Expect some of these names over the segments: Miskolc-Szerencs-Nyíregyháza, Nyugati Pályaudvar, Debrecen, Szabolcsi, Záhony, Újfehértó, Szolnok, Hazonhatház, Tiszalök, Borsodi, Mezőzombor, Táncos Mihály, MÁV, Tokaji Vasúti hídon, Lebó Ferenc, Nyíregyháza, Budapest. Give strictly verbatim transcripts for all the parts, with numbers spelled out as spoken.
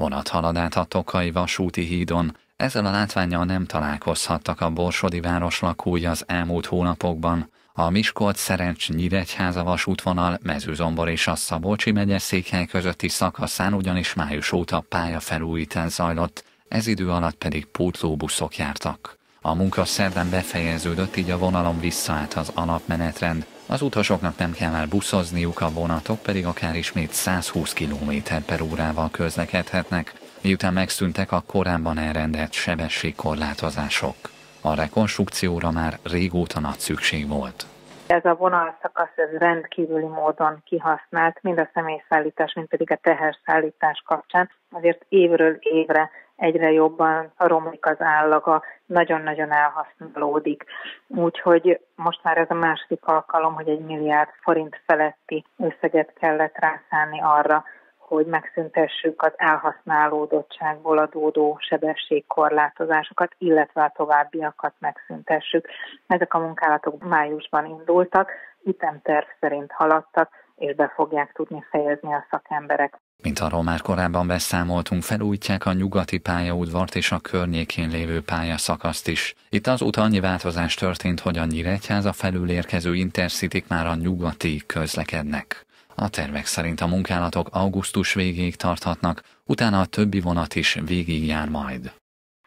Vonat halad át a Tokaji Vasúti hídon. Ezzel a látvánnyal nem találkozhattak a borsodi város lakói az elmúlt hónapokban. A Miskolc-Szerencs-Nyíregyháza vasútvonal, Mezőzombor és a Szabolcsi megyeszékhely közötti szakaszán ugyanis május óta pályafelújítás zajlott, ez idő alatt pedig pótlóbuszok jártak. A munka szerdán befejeződött, így a vonalon visszaállt az alapmenetrend. Az utasoknak nem kell már buszozniuk, a vonatok pedig akár ismét százhúsz kilométer per órával közlekedhetnek, miután megszűntek a korábban elrendelt sebességkorlátozások. A rekonstrukcióra már régóta nagy szükség volt. Ez a vonalszakasz ez rendkívüli módon kihasznált, mind a személyszállítás, mind pedig a teherszállítás kapcsán. Azért évről évre egyre jobban romlik az állaga, nagyon-nagyon elhasználódik. Úgyhogy most már ez a második alkalom, hogy egy milliárd forint feletti összeget kellett rászállni arra, hogy megszüntessük az elhasználódottságból adódó sebességkorlátozásokat, illetve a továbbiakat megszüntessük. Ezek a munkálatok májusban indultak, ütemterv szerint haladtak, és be fogják tudni fejezni a szakemberek. Mint arról már korábban beszámoltunk, felújítják a Nyugati pályaudvart és a környékén lévő pályaszakaszt is. Itt azóta annyi változás történt, hogy a Nyíregyháza felül érkező intercityk már a nyugatiig közlekednek. A tervek szerint a munkálatok augusztus végéig tarthatnak, utána a többi vonat is végig jár majd.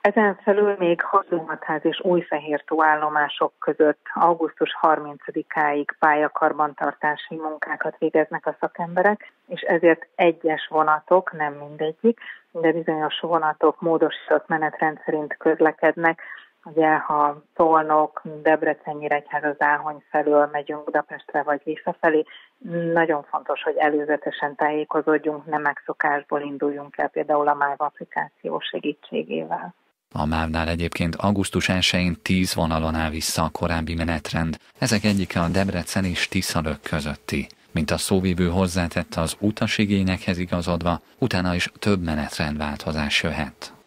Ezen felül még Hazonhatház és Újfehértó állomások között augusztus harmincadikáig pályakarbantartási munkákat végeznek a szakemberek, és ezért egyes vonatok, nem mindegyik, de bizonyos vonatok módosított menetrend szerint közlekednek. Ugye, ha Szolnok, Debrecen, Nyíregyháza, Záhony felől megyünk Budapestre vagy visszafelé, nagyon fontos, hogy előzetesen tájékozódjunk, nem megszokásból induljunk el például a MÁV applikáció segítségével. A MÁV-nál egyébként augusztus elsején tíz vonalon áll vissza a korábbi menetrend, ezek egyike a Debrecen és Tiszalök közötti. Mint a szóvívő hozzátette, az utasigényekhez igazodva, utána is több menetrendváltozás jöhet.